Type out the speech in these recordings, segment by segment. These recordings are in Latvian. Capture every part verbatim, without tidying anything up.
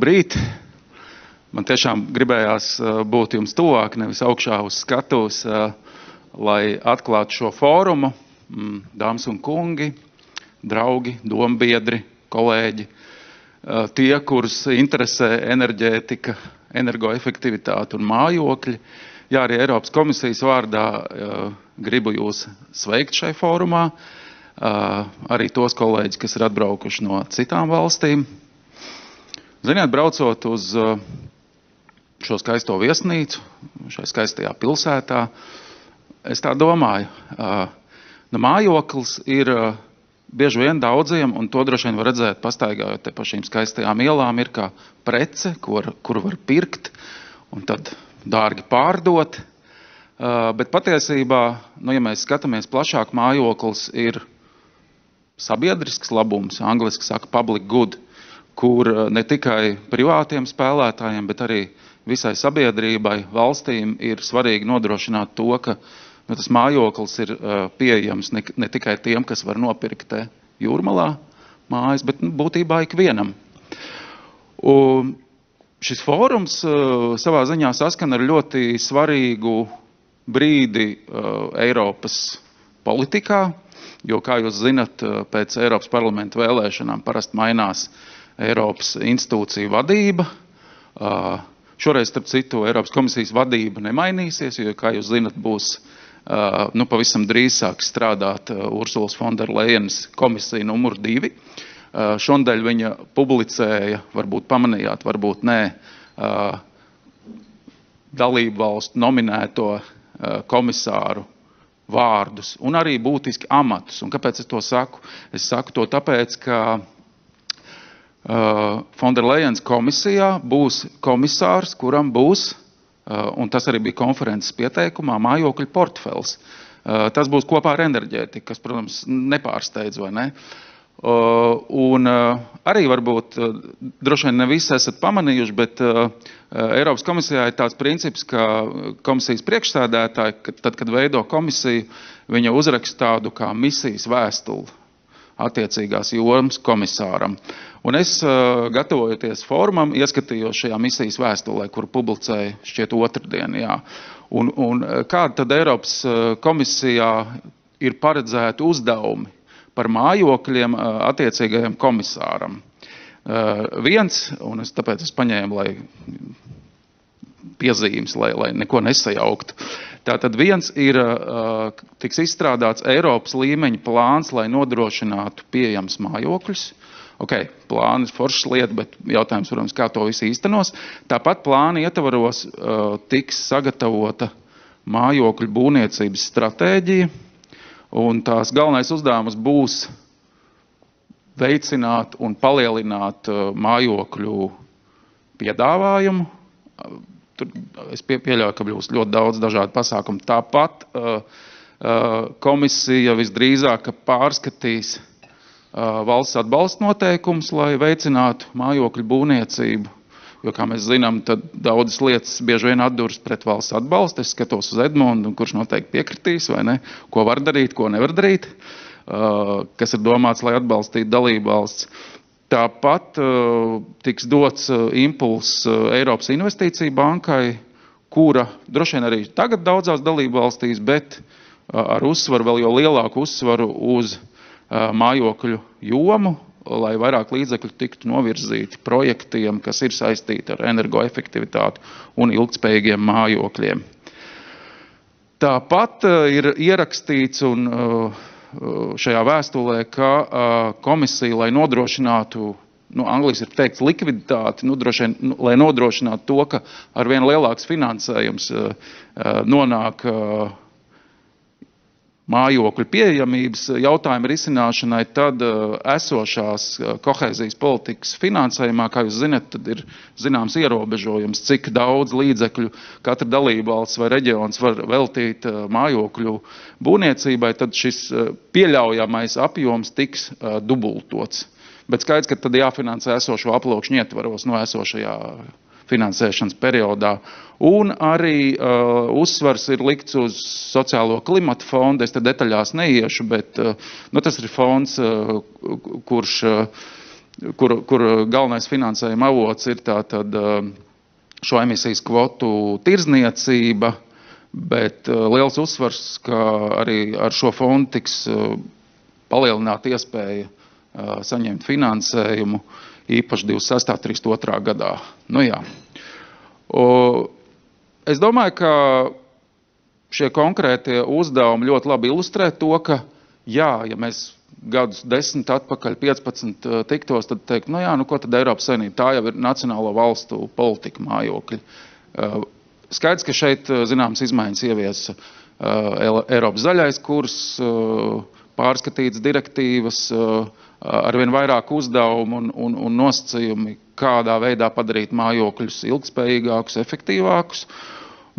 Brīt! Man tiešām gribējās būt jums tuvāk, nevis augšā uz skatuves, lai atklātu šo fórumu. Dāmas un kungi, draugi, dombiedri, kolēģi, tie, kurus interesē enerģētika, energoefektivitāte un mājokļi. Jā, arī Eiropas komisijas vārdā gribu jūs sveikt šai fórumā, arī tos kolēģi, kas ir atbraukuši no citām valstīm. Ziniet, braucot uz šo skaisto viesnīcu, šai skaistajā pilsētā, es tā domāju, nu mājoklis ir bieži vien daudziem, un to droši vien var redzēt, pastaigājot te pa šīm skaistajām ielām, ir kā prece, kur, kur var pirkt un tad dārgi pārdot, bet patiesībā, nu ja mēs skatāmies plašāk, mājoklis ir sabiedrisks labums, angliski saka public good, kur ne tikai privātiem spēlētājiem, bet arī visai sabiedrībai, valstīm ir svarīgi nodrošināt to, ka nu, tas mājoklis ir pieejams ne, ne tikai tiem, kas var nopirkt jūrmalā mājas, bet nu, būtībā ikvienam. Un šis fórums savā ziņā saskan ar ļoti svarīgu brīdi Eiropas politikā, jo, kā jūs zinat, pēc Eiropas parlamenta vēlēšanām parasti mainās Eiropas institūcija vadība. Šoreiz, starp citu, Eiropas komisijas vadība nemainīsies, jo, kā jūs zinat, būs nu, pavisam drīz sāk strādāt Ursulas von der Leyenas komisija numur divi. Šondaļ viņa publicēja, varbūt pamanījāt, varbūt nē, dalību valstu nominēto komisāru vārdus un arī būtiski amatus. Un kāpēc es to saku? Es saku to tāpēc, ka Uh, von der Leyenas komisijā būs komisārs, kuram būs, uh, un tas arī bija konferences pieteikumā, mājokļu portfels. Uh, tas būs kopā ar enerģētiku, kas, protams, nepārsteidz, vai ne? Uh, un uh, arī varbūt, uh, droši vien ne visi esat pamanījuši, bet uh, Eiropas komisijā ir tāds princips, ka komisijas priekšsēdētāji, kad, tad, kad veido komisiju, viņa uzraksta tādu kā misijas vēstuli attiecīgās jomas komisāram. Un es, gatavojoties fórumam, ieskatījos šajā misijas vēstulē, kuru publicēju šķiet otrdien, jā. Un, un kāda tad Eiropas komisijā ir paredzēti uzdevumi par mājokļiem attiecīgajam komisāram? Viens, un es tāpēc es paņēmu, lai piezīmes, lai, lai neko nesajauktu. Tātad viens ir, tiks izstrādāts Eiropas līmeņa plāns, lai nodrošinātu pieejams mājokļus. Ok, plāni ir foršas lieta, bet jautājums, protams, kā to visu īstenos. Tāpat plāni ietvaros uh, tiks sagatavota mājokļu būvniecības stratēģija, un tās galvenais uzdevums būs veicināt un palielināt uh, mājokļu piedāvājumu. Tur es pie, pieļauju, ka būs ļoti daudz dažādu pasākumu. Tāpat uh, uh, komisija visdrīzāk pārskatīs valsts atbalsta noteikums, lai veicinātu mājokļu būvniecību, jo, kā mēs zinām, tad daudzas lietas bieži vien atduras pret valsts atbalstu. Es skatos uz Edmundu, kurš noteikti piekritīs, vai ne, ko var darīt, ko nevar darīt, kas ir domāts, lai atbalstītu dalību valsts. Tāpat tiks dots impuls Eiropas investīciju bankai, kura droši vien arī tagad daudzās dalību valstīs, bet ar uzsvaru, vēl jau lielāku uzsvaru uz mājokļu jomu, lai vairāk līdzekļu tiktu novirzīti projektiem, kas ir saistīti ar energoefektivitāti un ilgtspējīgiem mājokļiem. Tāpat ir ierakstīts un šajā vēstulē, ka komisija, lai nodrošinātu, nu, angliski ir teikts likviditāti, nu, droši vien, nu, lai nodrošinātu to, ka arvien lielāks finansējums nonāk mājokļu pieejamības jautājuma risināšanai, tad esošās kohēzijas politikas finansējumā, kā jūs zinat, tad ir zināms ierobežojums, cik daudz līdzekļu katra dalībvalsts vai reģions var veltīt mājokļu būvniecībai, tad šis pieļaujamais apjoms tiks dubultots. Bet skaidrs, ka tad jāfinansē esošo aploksņu ietvaros no esošajā finansēšanas periodā. Un arī uh, uzsvars ir likts uz sociālo klimatu fondu. Es te detaļās neiešu, bet uh, nu, tas ir fonds, uh, kurš uh, kur, kur galvenais finansējuma avots ir tātad šo emisijas kvotu tirzniecība, bet liels uzsvars, ka arī ar šo fondu tiks palielināta iespēja saņemt finansējumu īpaši divdesmit sestā, trīsdesmit otrā gadā. Nu jā. Es domāju, ka šie konkrētie uzdevumi ļoti labi ilustrē to, ka jā, ja mēs gadus desmit atpakaļ, piecpadsmit tiktos, tad teikt, nu jā, nu ko tad Eiropas Savienība, tā jau ir nacionālo valstu politika mājokļi. Skaidrs, ka šeit zināmas izmaiņas ievies Eiropas zaļais kurs, pārskatītas direktīvas, arvien vairāk uzdevumu un, un, un nosacījumi, kādā veidā padarīt mājokļus ilgspējīgākus, efektīvākus.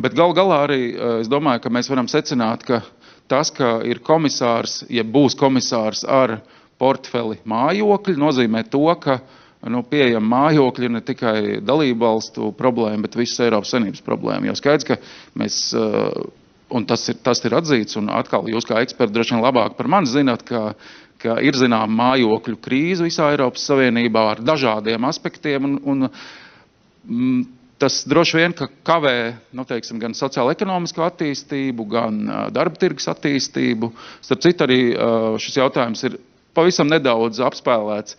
Bet gal galā arī, es domāju, ka mēs varam secināt, ka tas, ka ir komisārs, ja būs komisārs ar portfeli mājokļi, nozīmē to, ka nu, pieejam mājokļi ne tikai dalībvalstu problēma, bet visas Eiropas Savienības problēma. Jo skaidrs, ka mēs, un tas ir, tas ir atzīts, un atkal jūs kā eksperti droši vien labāk par mani zināt, ka, ka ir zinām mājokļu krīze visā Eiropas Savienībā ar dažādiem aspektiem, un, un tas droši vien, ka kavē, nu, teiksim, gan sociālo-ekonomisko attīstību, gan darba tirgus attīstību. Starp citu, arī šis jautājums ir pavisam nedaudz apspēlēts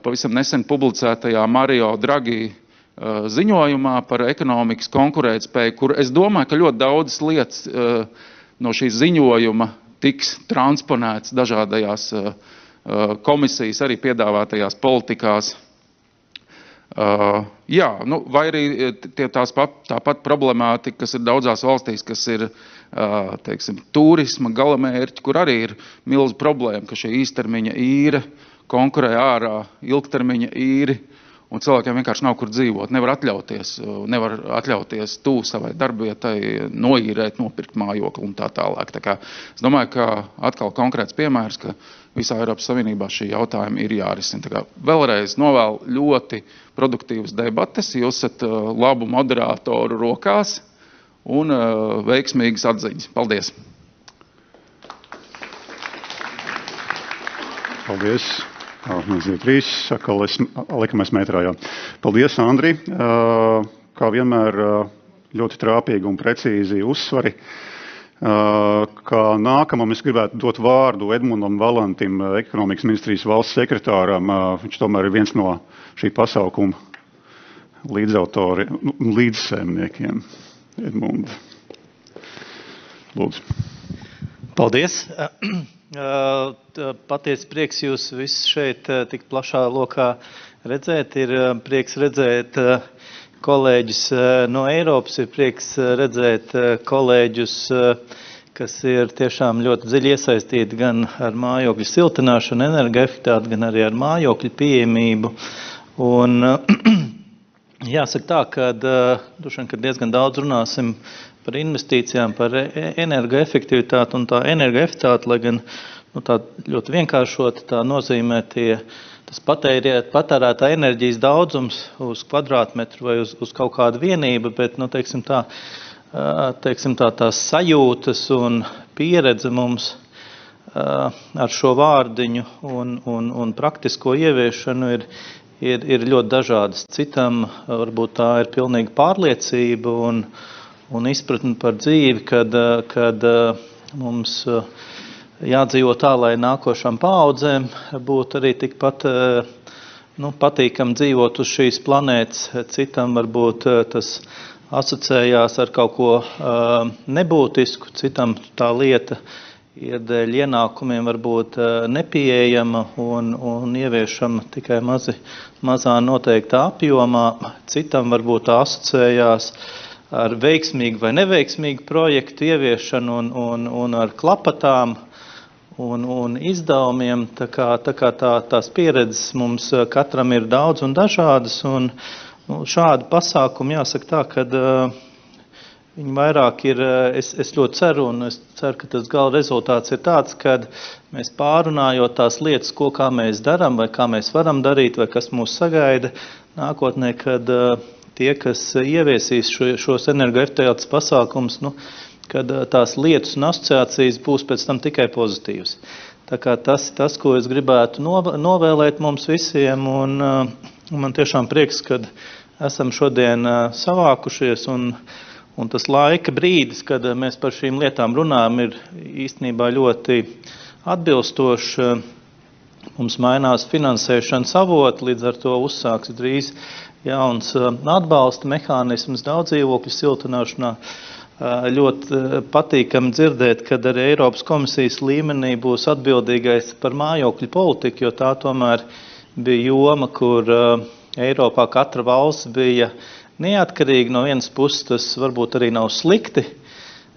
pavisam nesen publicētajā Mario Draghi ziņojumā par ekonomikas konkurētspēju, kur es domāju, ka ļoti daudzas lietas no šī ziņojuma tiks transponētas dažādajās komisijas arī piedāvātajās politikās. Uh, jā, nu, vai arī tie tās pap, tāpat problemātika, kas ir daudzās valstīs, kas ir, uh, teiksim, turisma galamērķi, kur arī ir milzu problēma, ka šie īstermiņa īre konkurē ārā ilgtermiņa īri, un cilvēkiem vienkārši nav kur dzīvot, nevar atļauties, nevar atļauties tū savai darbvietai noīrēt, nopirkt mājokli un tā tālāk. Tā kā es domāju, ka atkal konkrēts piemērs, ka visā Eiropas Savienībā šī jautājuma ir jārisina. Tā kā vēlreiz novēlu ļoti produktīvas debates, jūs esat labu moderātoru rokās un veiksmīgas atziņas. Paldies! Paldies! Trīs, liekamies metrā, jā. Paldies, Andri! Kā vienmēr ļoti trāpīgi un precīzi uzsvari. Kā nākamam es gribētu dot vārdu Edmundam Valantim, Ekonomikas ministrijas valsts sekretāram. Viņš tomēr ir viens no šī pasaukuma līdzautori, līdzsēmniekiem. Edmund, lūdzu. Paldies. Patiesi prieks jūs visus šeit tik plašā lokā redzēt. Ir prieks redzēt kolēģus no Eiropas, ir prieks redzēt kolēģus, kas ir tiešām ļoti dziļi iesaistīti gan ar mājokļu siltināšanu, energoefektivitāti, gan arī ar mājokļu pieejamību. Un jāsaka tā, ka dušan, kad diezgan daudz runāsim par investīcijām, par energoefektivitāti, un tā energoefektivitāte, lai gan nu, tā ļoti vienkāršot, tā nozīmē tie tas patērētā enerģijas daudzums uz kvadrātmetru vai uz, uz kaut kādu vienību, bet, nu, teiksim tā, teiksim tā, tās sajūtas un pieredze mums ar šo vārdiņu un, un, un praktisko ieviešanu ir, ir, ir ļoti dažādas. Citam varbūt tā ir pilnīga pārliecība un, un izpratne par dzīvi, kad, kad mums jādzīvo tā, lai nākošām paaudzēm būtu arī tikpat nu, patīkami dzīvot uz šīs planētas. Citam varbūt tas asociējās ar kaut ko nebūtisku, citam tā lieta ir dēļ ienākumiem varbūt nepieejama un, un ieviešama tikai mazi, mazā noteiktā apjomā. Citam varbūt tā asociējās ar veiksmīgu vai neveiksmīgu projektu ieviešanu un, un, un ar klapatām un, un izdevumiem. Tā kā, tā kā tā, tās pieredzes mums katram ir daudz un dažādas, un nu, šādu pasākumu jāsaka tā, ka uh, viņi vairāk ir, uh, es, es ļoti ceru, un es ceru, ka tas gala rezultāts ir tāds, ka mēs pārunājot tās lietas, ko kā mēs darām, vai kā mēs varam darīt, vai kas mūs sagaida nākotnē, kad uh, tie, kas ieviesīs šo, šos energoefektivitātes pasākumus, nu, kad tās lietas un asociācijas būs pēc tam tikai pozitīvas. Tā kā tas ir tas, ko es gribētu novēlēt mums visiem, un, un man tiešām prieks, kad esam šodien savākušies, un, un tas laika brīdis, kad mēs par šīm lietām runājam, ir īstenībā ļoti atbilstoši. Mums mainās finansēšanas avoti, līdz ar to uzsāks drīz jauns atbalsta mehānisms daudzdzīvokļu siltināšanā. Ļoti patīkami dzirdēt, kad arī Eiropas komisijas līmenī būs atbildīgais par mājokļu politiku, jo tā tomēr bija joma, kur Eiropā katra valsts bija neatkarīga. No vienas puses tas varbūt arī nav slikti,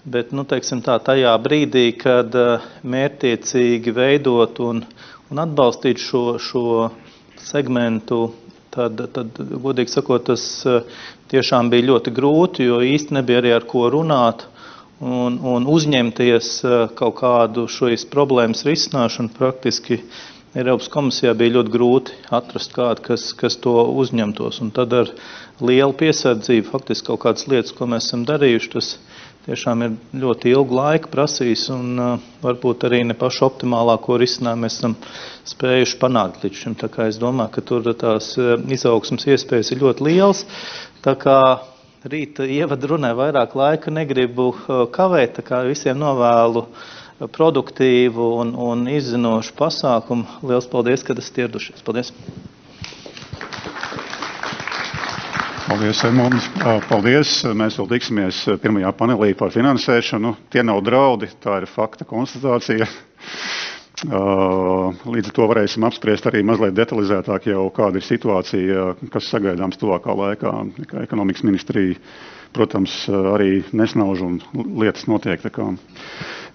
bet, nu, teiksim tā, tajā brīdī, kad mērtiecīgi veidot un, un atbalstīt šo, šo segmentu, tad, tad, godīgi sakot, tas tiešām bija ļoti grūti, jo īsti nebija arī ar ko runāt un, un uzņemties kaut kādu šīs problēmas risināšanu. Praktiski Eiropas komisijā bija ļoti grūti atrast kādu, kas, kas to uzņemtos. Un tad ar lielu piesardzību faktiski kaut kādas lietas, ko mēs esam darījuši, tas tiešām ir ļoti ilgu laiku prasījis, un uh, varbūt arī ne pašu optimālāko risinājumu mēs esam spējuši panākt līdz šim. Tā kā es domāju, ka tur tās uh, izaugsmas iespējas ir ļoti liels. Tā kā rīt ievadu runai vairāk laika negribu uh, kavēt, tā kā visiem novēlu produktīvu un, un izzinošu pasākumu. Liels paldies, kad esat ieradušies. Paldies! Paldies, Edmunds. Paldies. Mēs vēl tiksimies pirmajā panelī par finansēšanu. Tie nav draudi, tā ir fakta konstatācija. Līdz ar to varēsim apspriest arī mazliet detalizētāk jau, kāda ir situācija, kas sagaidāms tuvākā laikā. Ekonomikas ministrija, protams, arī nesnauž un lietas notiek. Tā kā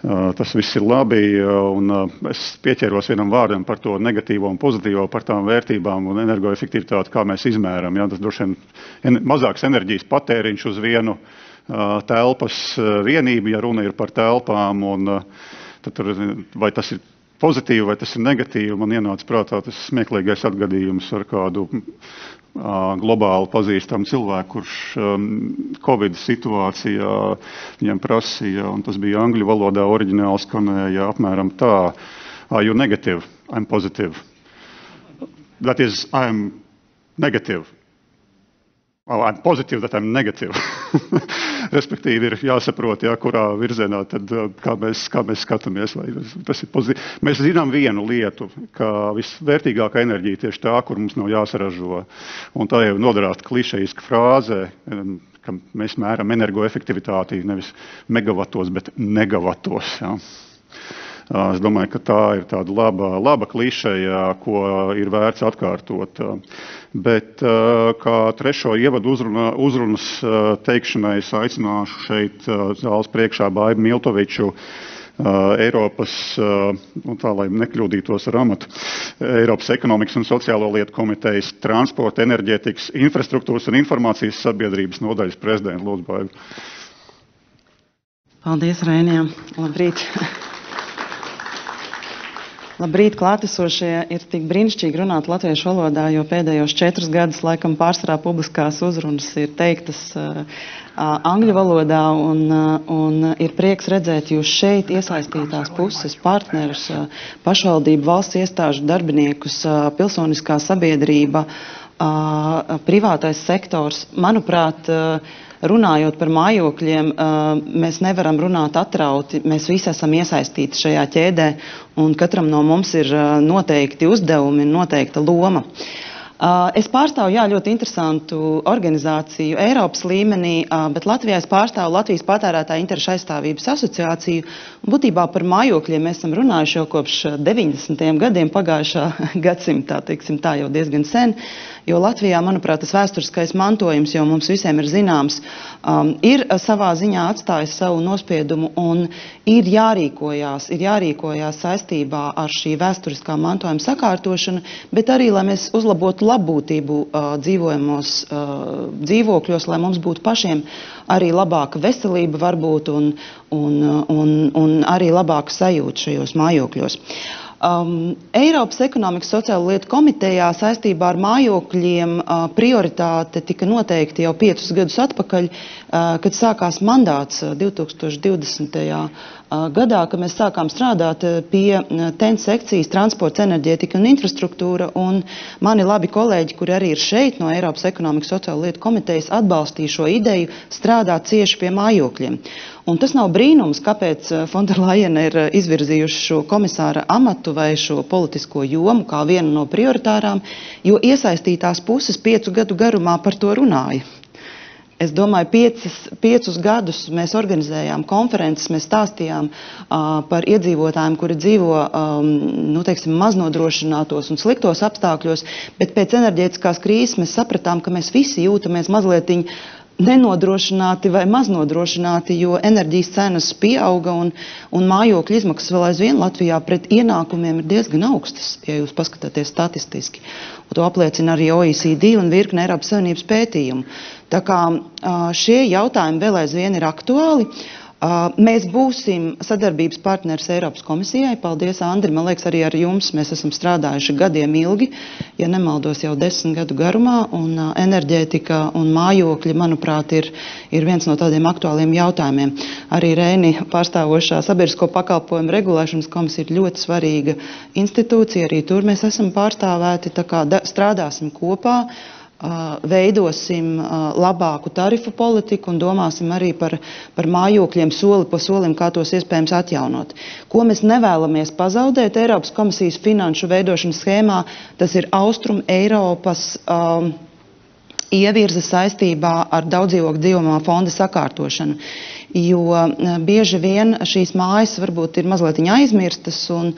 tas viss ir labi, un es pieķēros vienam vārdam par to negatīvo un pozitīvo, par tām vērtībām un energoefektivitāti, kā mēs izmēram. Ja, tas droši vien mazāks enerģijas patēriņš uz vienu telpas vienību, ja runa ir par telpām, un tad tur, vai tas ir pozitīvi, vai tas ir negatīvi, man ienāca prātā tas smieklīgais atgadījums ar kādu globāli pazīstam cilvēku, kurš um, Covid situācijā viņam prasīja, un tas bija angļu valodā oriģināli skanēja apmēram tā, are you negative? I'm positive. That is, I'm negative. Oh, I'm positive that I'm negative. Respektīvi ir jāsaprot, jā, kurā virzienā tad, kā mēs, kā mēs skatāmies. Vai tas ir pozitīvi. Mēs zinām vienu lietu, ka visvērtīgākā enerģija tieši tā, kur mums nav jāsaražo. Un tā jau nodarās klišejiska frāze, ka mēs mēram energoefektivitāti nevis megavatos, bet negavatos. Jā. Es domāju, ka tā ir tāda laba, laba klišeja, ko ir vērts atkārtot. Bet kā trešo ievadu uzruna, uzrunas teikšanai es aicināšu šeit zāles priekšā Baibu Miltoniču, Eiropas, nu tā, lai nekļūdītos ar amatu, Eiropas Ekonomikas un Sociālo lietu komitejas transporta, enerģētikas, infrastruktūras un informācijas sabiedrības nodaļas prezidenta. Lūdzu, Baibu. Paldies, Rēnijam. Labrīt. Labrīt, klātesošie, ir tik brīnišķīgi runāt latviešu valodā, jo pēdējos četrus gadus laikam pārsvarā publiskās uzrunas ir teiktas uh, angļu valodā, un, uh, un ir prieks redzēt jūs šeit iesaistītās puses, partnerus, uh, pašvaldību, valsts iestāžu darbiniekus, uh, pilsoniskā sabiedrība, uh, privātais sektors. Manuprāt, uh, runājot par mājokļiem, mēs nevaram runāt atrauti, mēs visi esam iesaistīti šajā ķēdē, un katram no mums ir noteikti uzdevumi, noteikta loma. Es pārstāvu, jā, ļoti interesantu organizāciju Eiropas līmenī, bet Latvijā es pārstāvu Latvijas patērētāju interešu aizstāvības asociāciju. Būtībā par mājokļiem mēs esam runājuši jau kopš deviņdesmitiem gadiem pagājušā gadsimtā, teiksim tā, jau diezgan sen, jo Latvijā, manuprāt, tas vēsturiskais mantojums, jo mums visiem ir zināms, ir savā ziņā atstājis savu nospiedumu un ir jārīkojās, ir jārīkojās saistībā ar šī vēsturiskā mantojuma sakārtošanu, bet arī, lai mēs uzlabotu labbūtību uh, dzīvojamos uh, dzīvokļos, lai mums būtu pašiem arī labāka veselība varbūt un, un, un, un arī labāka sajūta šajos mājokļos. Um, Eiropas ekonomikas sociālo lietu komitejā saistībā ar mājokļiem uh, prioritāte tika noteikti jau piecus gadus atpakaļ, uh, kad sākās mandāts uh, divtūkstoš divdesmitajā uh, gadā, ka mēs sākām strādāt uh, pie uh, ten sekcijas transports, enerģētika un infrastruktūra, un mani labi kolēģi, kuri arī ir šeit no Eiropas ekonomikas sociālo lietu komitejas, atbalstīja šo ideju strādāt cieši pie mājokļiem. Un tas nav brīnums, kāpēc von der Leyen ir izvirzījuši šo komisāra amatu vai šo politisko jomu kā vienu no prioritārām, jo iesaistītās puses piecu gadu garumā par to runāja. Es domāju, piecas, piecus gadus mēs organizējām konferences, mēs stāstījām uh, par iedzīvotājiem, kuri dzīvo um, nu, teiksim, maznodrošinātos un sliktos apstākļos, bet pēc enerģētiskās krīzes mēs sapratām, ka mēs visi jūtamies mazlietiņi nenodrošināti vai maznodrošināti, jo enerģijas cenas pieauga un, un mājokļu izmaksas vēl aizvien Latvijā pret ienākumiem ir diezgan augstas, ja jūs paskatāties statistiski. Un to apliecina arī O E C D un virkne Eiropas Savienības pētījumu. Tā kā šie jautājumi vēl aizvien ir aktuāli. Mēs būsim sadarbības partneris Eiropas komisijai. Paldies, Andri, man liekas, arī ar jums mēs esam strādājuši gadiem ilgi, ja nemaldos jau desmit gadu garumā, un enerģētika un mājokļi, manuprāt, ir, ir viens no tādiem aktuāliem jautājumiem. Arī Reini pārstāvošā sabiedrisko pakalpojumu regulēšanas komisija ir ļoti svarīga institūcija, arī tur mēs esam pārstāvēti, tā kā strādāsim kopā. Veidosim labāku tarifu politiku un domāsim arī par, par mājokļiem soli pa solim, kā tos iespējams atjaunot. Ko mēs nevēlamies pazaudēt Eiropas komisijas finanšu veidošanas schēmā, tas ir Austrum Eiropas um, ievirze saistībā ar daudzdzīvokļu dzīvojamā fonda sakārtošanu. Jo bieži vien šīs mājas varbūt ir mazliet aizmirstas un,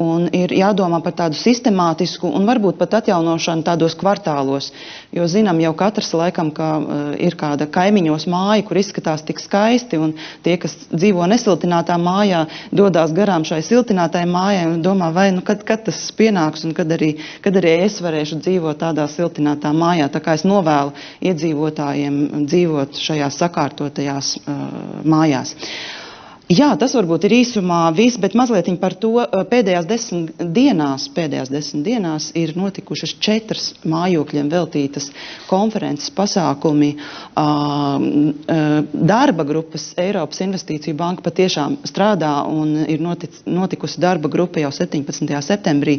un ir jādomā par tādu sistemātisku un varbūt pat atjaunošanu tādos kvartālos. Jo zinām jau katrs laikam, ka ir kāda kaimiņos māja, kur izskatās tik skaisti, un tie, kas dzīvo nesiltinātā mājā, dodās garām šai siltinātai mājai un domā, vai nu kad, kad tas pienāks un kad arī, kad arī es varēšu dzīvot tādā siltinātā mājā. Tā kā es novēlu iedzīvotājiem dzīvot šajās sakārtotajās uh, mājās. Jā, tas varbūt ir īsumā viss, bet mazlietiņ par to pēdējās desmit dienās, pēdējās desmit dienās ir notikušas četras mājokļiem veltītas konferences pasākumi. Darba grupas Eiropas Investīciju banka patiešām strādā un ir notic, notikusi darba grupa jau septiņpadsmitajā septembrī,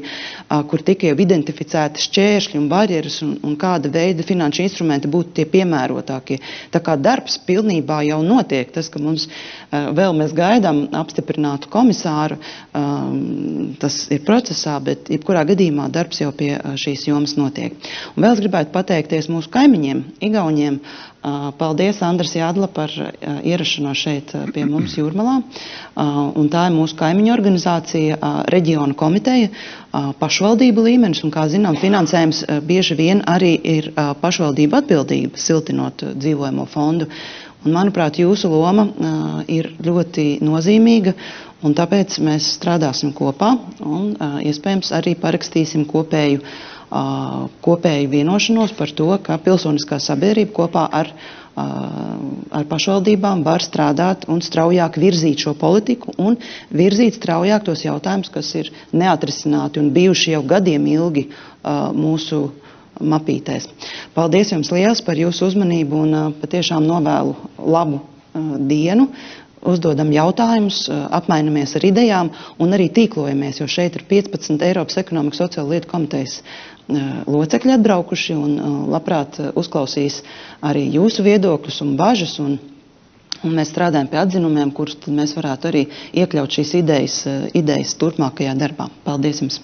kur tika jau identificēti šķēršļi un barjeras un, un kāda veida finanšu instrumenti būtu tie piemērotākie. Tā kā darbs pilnībā jau notiek, tas, ka mums vēl mēs gaidām apstiprinātu komisāru, um, tas ir procesā, bet jebkurā gadījumā darbs jau pie šīs jomas notiek. Un vēl es gribētu pateikties mūsu kaimiņiem, igauņiem. Uh, paldies, Andris Jadla, par uh, ierašanos šeit uh, pie mums Jūrmalā. Uh, un tā ir mūsu kaimiņu organizācija, uh, reģiona komiteja, uh, pašvaldību līmenis, un, kā zinām, finansējums uh, bieži vien arī ir uh, pašvaldība atbildība, siltinot uh, dzīvojamo fondu. Un, manuprāt, jūsu loma uh, ir ļoti nozīmīga, un tāpēc mēs strādāsim kopā un uh, iespējams arī parakstīsim kopēju, uh, kopēju vienošanos par to, ka pilsoniskā sabiedrība kopā ar, uh, ar pašvaldībām var strādāt un straujāk virzīt šo politiku un virzīt straujāk tos jautājumus, kas ir neatrisināti un bijuši jau gadiem ilgi uh, mūsu mapītēs. Paldies jums liels par jūsu uzmanību un uh, patiešām novēlu labu uh, dienu. Uzdodam jautājumus, uh, apmainamies ar idejām un arī tīklojamies, jo šeit ir piecpadsmit Eiropas ekonomikas sociālo lietu komitejas uh, locekļi atbraukuši un uh, labprāt uh, uzklausīs arī jūsu viedokļus un bažas. Un, un mēs strādājam pie atzinumiem, kurus mēs varētu arī iekļaut šīs idejas, uh, idejas turpmākajā darbā. Paldies jums!